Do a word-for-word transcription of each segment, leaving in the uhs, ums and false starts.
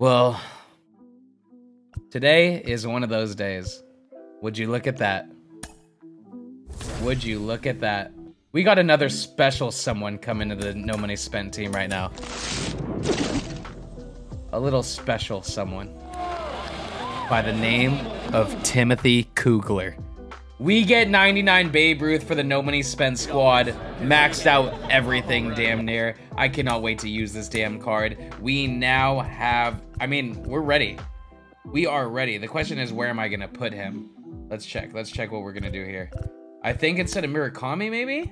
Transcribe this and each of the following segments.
Well, today is one of those days. Would you look at that? Would you look at that? We got another special someone come into the No Money Spent team right now. A little special someone by the name of Timothy Coogler. We get ninety-nine Babe Ruth for the No Money Spent squad. Maxed out everything damn near. I cannot wait to use this damn card. We now have, I mean, we're ready. We are ready. The question is, where am I gonna put him? Let's check, let's check what we're gonna do here. I think instead of Murakami, maybe?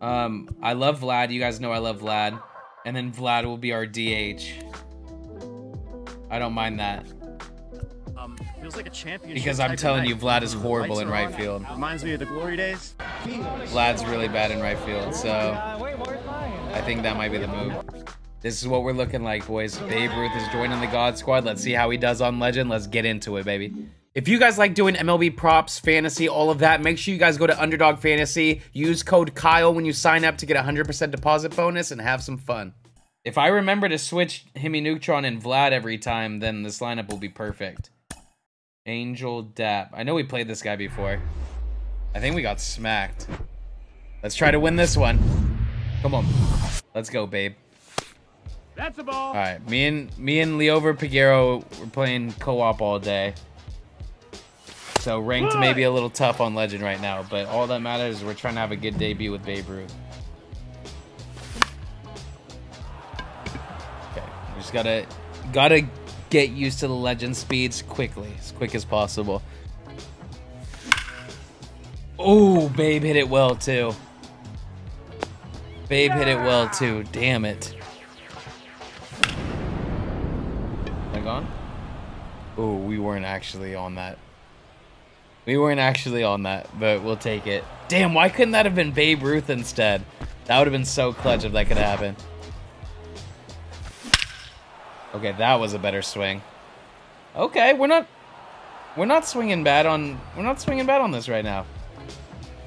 Um, I love Vlad. You guys know I love Vlad. And then Vlad will be our D H. I don't mind that. Um, feels like a championship. Because I'm telling you, Vlad is horrible in right field. Reminds me of the glory days. Vlad's really bad in right field, so I think that might be the move. This is what we're looking like, boys. Babe Ruth is joining the God Squad. Let's see how he does on Legend. Let's get into it, baby. If you guys like doing M L B props, fantasy, all of that, make sure you guys go to Underdog Fantasy. Use code Kyle when you sign up to get a one hundred percent deposit bonus and have some fun. If I remember to switch Hemi Neutron and Vlad every time, then this lineup will be perfect. Angel Dap. I know we played this guy before. I think we got smacked. Let's try to win this one. Come on. Let's go, babe. That's a ball. All right. Me and, me and Leover Piguero were playing co-op all day. So ranked may be a little tough on Legend right now, but all that matters is we're trying to have a good debut with Babe Ruth. Okay, we just gotta gotta get used to the Legend speeds quickly, as quick as possible. Oh, Babe hit it well too. Babe hit it well too. Damn it. Am I gone? Oh, we weren't actually on that. We weren't actually on that, but we'll take it. Damn, why couldn't that have been Babe Ruth instead? That would have been so clutch if that could happen. Okay, that was a better swing. Okay, we're not, we're not swinging bad on, we're not swinging bad on this right now.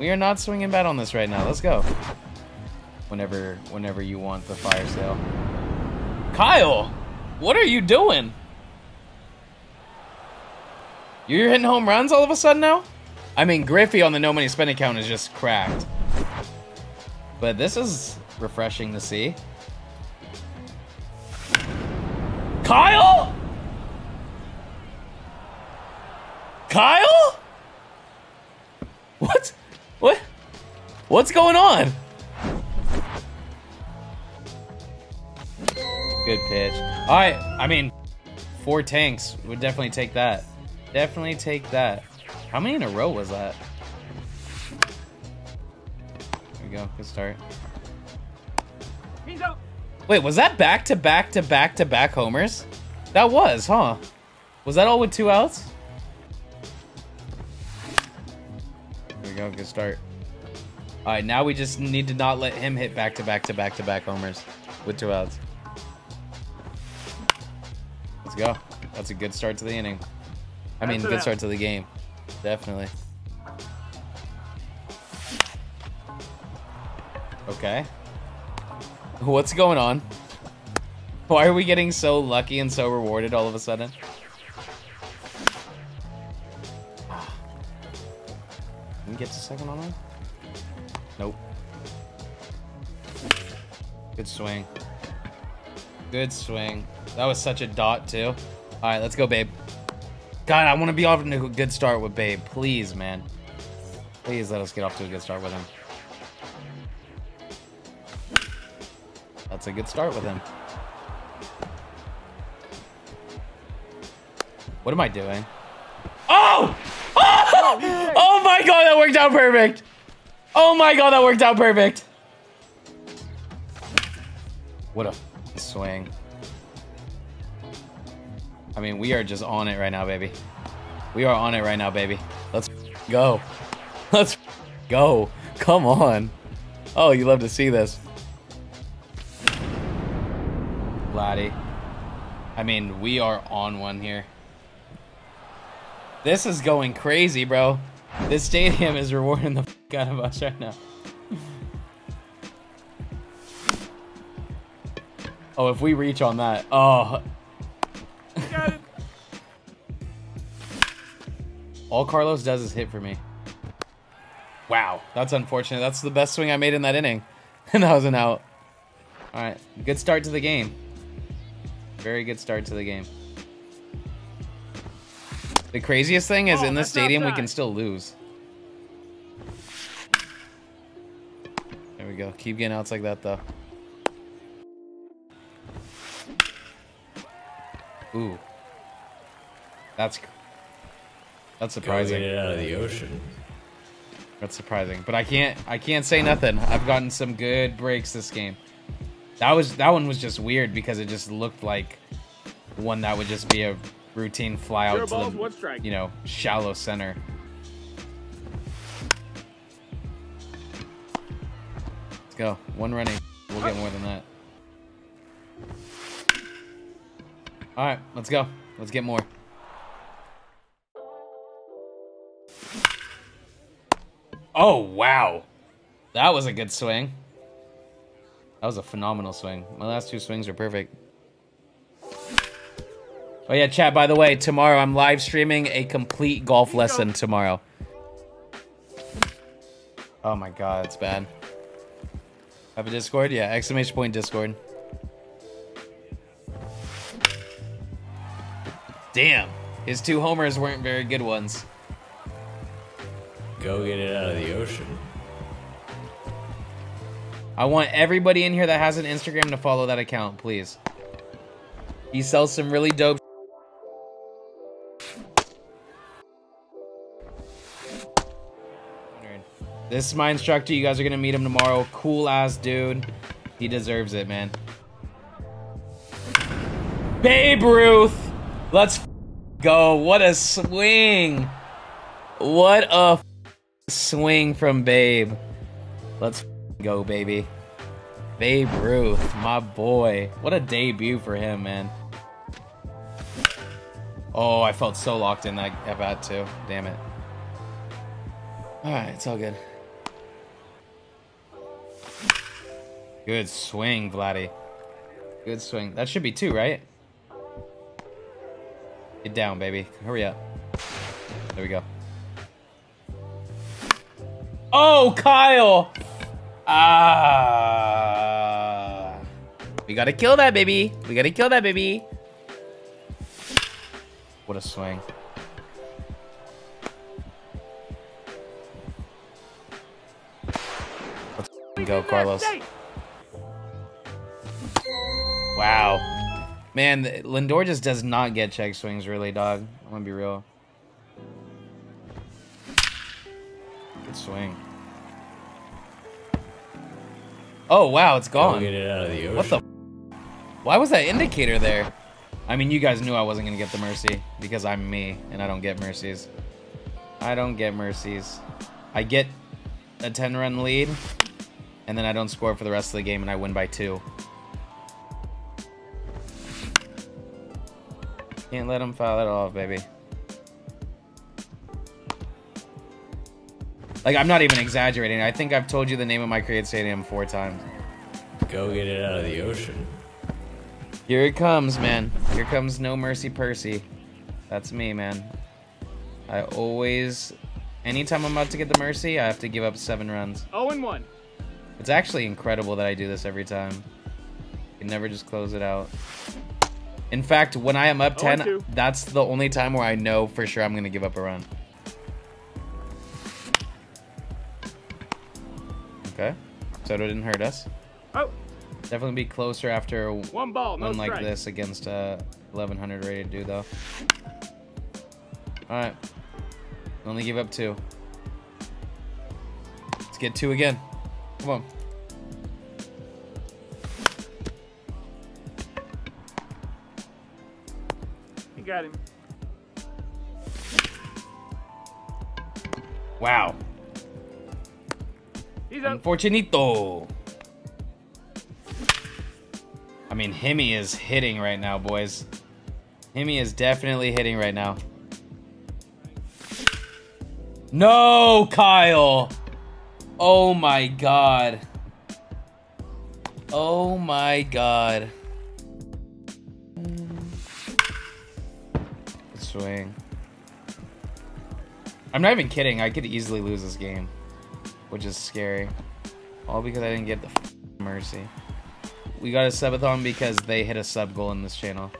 We are not swinging bad on this right now. Let's go. Whenever, whenever you want the fire sale. Kyle, what are you doing? You're hitting home runs all of a sudden now? I mean, Griffey on the No Money Spent account is just cracked. But this is refreshing to see. Kyle? Kyle? What? What? What's going on? Good pitch. All right, I mean, four tanks. Would definitely take that. Definitely take that. How many in a row was that? There we go. Good start. Wait, was that back to back to back to back homers? That was, huh? Was that all with two outs? There we go. Good start. All right, now we just need to not let him hit back to back to back to back homers with two outs. Let's go. That's a good start to the inning. I mean, good start to the game. Definitely. Okay. What's going on? Why are we getting so lucky and so rewarded all of a sudden? Can we get to second on that? Nope. Good swing. Good swing. That was such a dot, too. All right, let's go, babe. God, I want to be off to a good start with Babe. Please, man. Please let us get off to a good start with him. That's a good start with him. What am I doing? Oh! Oh! Oh my God, that worked out perfect. Oh my God, that worked out perfect. What a swing. I mean, we are just on it right now, baby. We are on it right now, baby. Let's go. Let's go. Come on. Oh, you love to see this. Laddie. I mean, we are on one here. This is going crazy, bro. This stadium is rewarding the f out of us right now. Oh, if we reach on that. Oh. All Carlos does is hit for me. Wow, that's unfortunate. That's the best swing I made in that inning. And that was an out. All right, good start to the game. Very good start to the game. The craziest thing is, oh, in this stadium, we can still lose. There we go. Keep getting outs like that, though. Ooh. That's that's surprising. Get out of the ocean. That's surprising, but I can't I can't say nothing. I've gotten some good breaks this game. That was that one was just weird because it just looked like one that would just be a routine fly out to the, you know, shallow center. Let's go. One running. We'll get more than that. All right, let's go. Let's get more. Oh, wow. That was a good swing. That was a phenomenal swing. My last two swings are perfect. Oh, yeah, chat, by the way, tomorrow I'm live streaming a complete golf lesson tomorrow. Oh, my God, it's bad. Have a Discord? Yeah, exclamation point Discord. Damn. His two homers weren't very good ones. Go get it out of the ocean. I want everybody in here that has an Instagram to follow that account, please. He sells some really dope. This is my instructor. You guys are going to meet him tomorrow. Cool ass dude. He deserves it, man. Babe Ruth. Let's go. What a swing. What a swing from Babe. Let's go, baby. Babe Ruth, my boy. What a debut for him, man. Oh, I felt so locked in that at-bat, too. Damn it. All right, it's all good. Good swing, Vladdy. Good swing. That should be two, right? Get down, baby. Hurry up. There we go. Oh, Kyle! Ah! We gotta kill that, baby. We gotta kill that, baby. What a swing. Let's go, Carlos. Wow. Man, Lindor just does not get check swings, really, dog. I'm gonna be real. Good swing. Oh, wow, it's gone. Get it out of the ocean. What the f? Why was that indicator there? I mean, you guys knew I wasn't going to get the mercy because I'm me and I don't get mercies. I don't get mercies. I get a ten run lead and then I don't score for the rest of the game and I win by two. Can't let him foul it off, baby. Like, I'm not even exaggerating. I think I've told you the name of my Create Stadium four times. Go get it out of the ocean. Here it comes, man. Here comes No Mercy Percy. That's me, man. I always... Anytime I'm about to get the mercy, I have to give up seven runs. oh and one. It's actually incredible that I do this every time. I can never just close it out. In fact, when I am up ten, that's the only time where I know for sure I'm going to give up a run. Okay, Soto didn't hurt us. Oh, definitely be closer after one ball, one no like strike. This against a eleven hundred rated dude, though. All right, only give up two. Let's get two again. Come on. You got him. Wow. Unfortunito. I mean, Hemi is hitting right now, boys. Hemi is definitely hitting right now. No, Kyle. Oh, my God. Oh, my God. Good swing. I'm not even kidding. I could easily lose this game, which is scary. All because I didn't get the f mercy. We got a subathon because they hit a sub goal in this channel.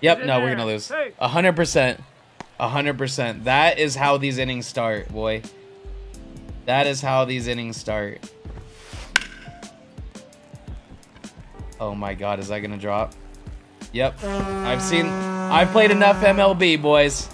Yep, no, we're gonna lose. A hundred percent, a hundred percent. That is how these innings start, boy. That is how these innings start. Oh my God, is that gonna drop? Yep, I've seen, I've played enough M L B, boys.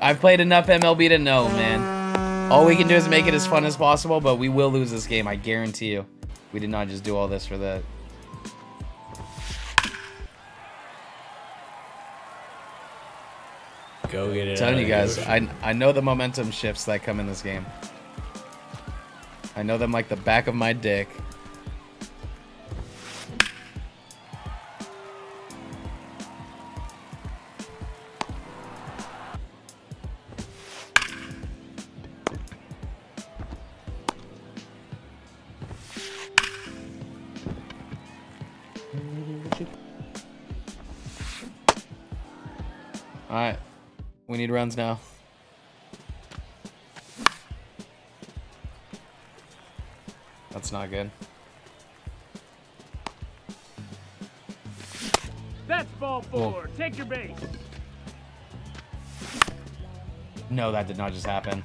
I've played enough M L B to know, man. All we can do is make it as fun as possible, but we will lose this game, I guarantee you. We did not just do all this for that. Go get it. I'm telling you guys, I, I know the momentum shifts that come in this game. I know them like the back of my dick. All right. We need runs now. That's not good. That's ball four. Oh. Take your base. No, that did not just happen.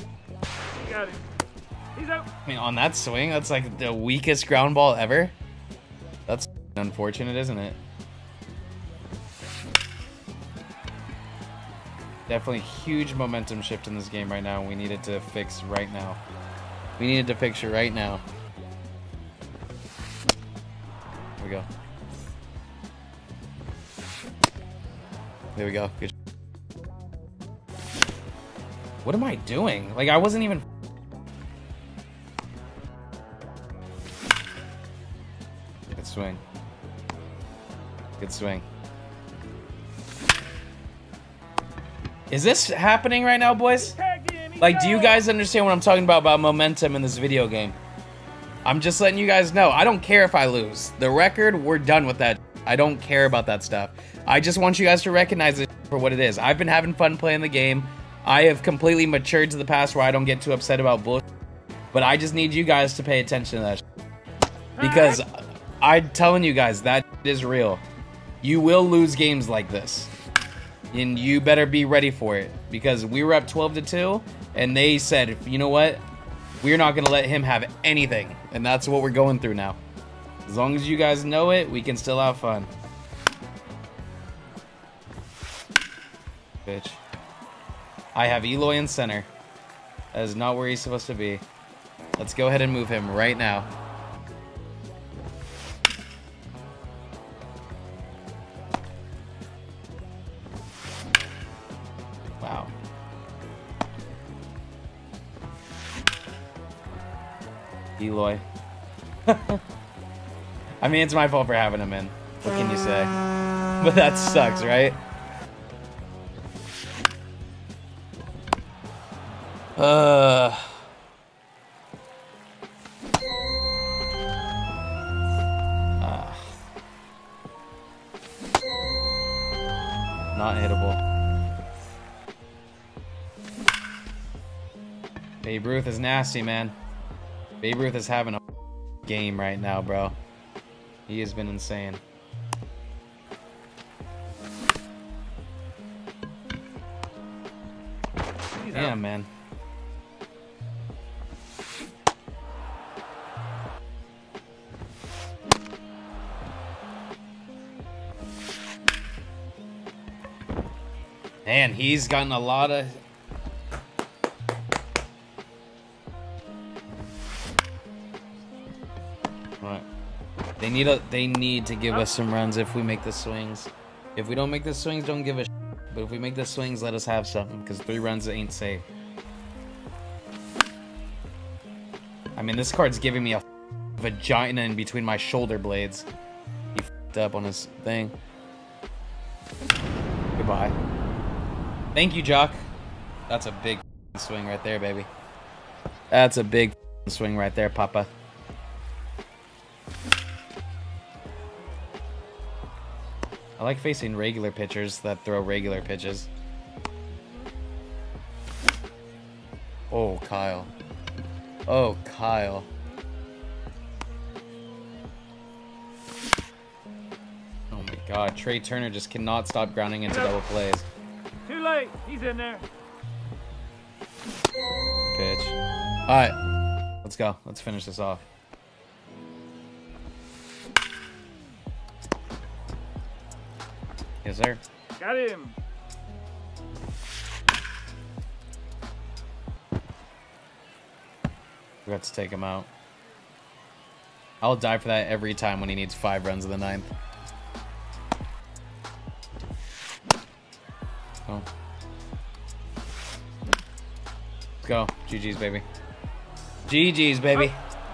You got it. He's out. I mean, on that swing, that's like the weakest ground ball ever. That's unfortunate, isn't it? Definitely huge momentum shift in this game right now. We needed to fix right now. We needed to fix it right now. There we go. There we go. Good. What am I doing? Like, I wasn't even... Good swing. Good swing. Is this happening right now, boys? Like, do you guys understand what I'm talking about about momentum in this video game? I'm just letting you guys know. I don't care if I lose. The record, we're done with that. I don't care about that stuff. I just want you guys to recognize it for what it is. I've been having fun playing the game. I have completely matured to the past where I don't get too upset about bullshit. But I just need you guys to pay attention to that shit. Because I'm telling you guys, that shit is real. You will lose games like this. And you better be ready for it. Because we were up twelve to two. And they said, you know what? We're not going to let him have anything. And that's what we're going through now. As long as you guys know it, we can still have fun. Bitch. I have Eloy in center. That is not where he's supposed to be. Let's go ahead and move him right now. Wow. Eloy. I mean, it's my fault for having him in. What can you say? But that sucks, right? Uh. uh. Not hittable. Babe Ruth is nasty, man. Babe Ruth is having a game right now, bro. He has been insane. Damn, man. Man, he's gotten a lot of... They need a, they need to give us some runs if we make the swings. If we don't make the swings, don't give a shit. But if we make the swings, let us have something, because three runs ain't safe. I mean, this card's giving me a vagina in between my shoulder blades. He f***ed up on his thing. Goodbye. Thank you, Jock. That's a big swing right there, baby. That's a big swing right there, Papa. I like facing regular pitchers that throw regular pitches. Oh, Kyle. Oh, Kyle. Oh my God, Trey Turner just cannot stop grounding into double plays. Too late, he's in there. Pitch. All right, let's go. Let's finish this off. Yes, sir. Got him. We have to take him out. I'll die for that every time when he needs five runs in the ninth. Oh. Let's go. G G's, baby. G G's, baby.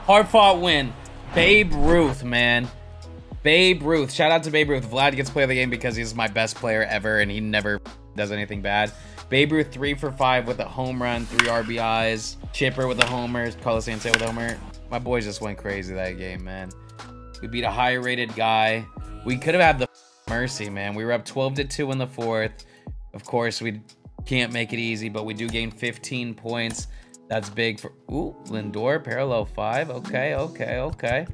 Hard-fought win. Babe Ruth, man. Babe Ruth. Shout out to Babe Ruth. Vlad gets play of the game because he's my best player ever, and he never does anything bad. Babe Ruth three for five with a home run, three R B Is. Chipper with a homer, Carlos Santana with a homer. My boys just went crazy that game, man. We beat a high-rated guy. We could have had the mercy, man. We were up twelve to two in the fourth. Of course, we can't make it easy, but we do gain fifteen points. That's big for ooh Lindor parallel five. Okay, okay, okay.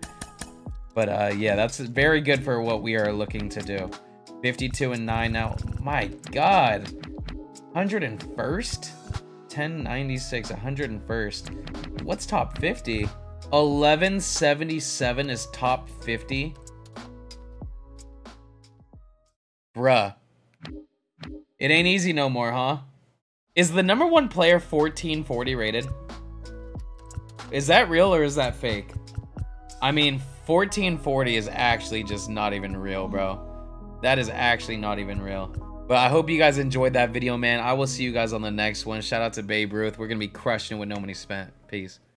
But uh, yeah, that's very good for what we are looking to do. fifty-two and nine now. My God. one hundred first? ten ninety-six, one hundred first. What's top fifty? eleven seventy-seven is top fifty. Bruh. It ain't easy no more, huh? Is the number one player fourteen forty rated? Is that real or is that fake? I mean, fourteen forty is actually just not even real, bro. That is actually not even real. But I hope you guys enjoyed that video, man. I will see you guys on the next one. Shout out to Babe Ruth. We're going to be crushing it with no money spent. Peace.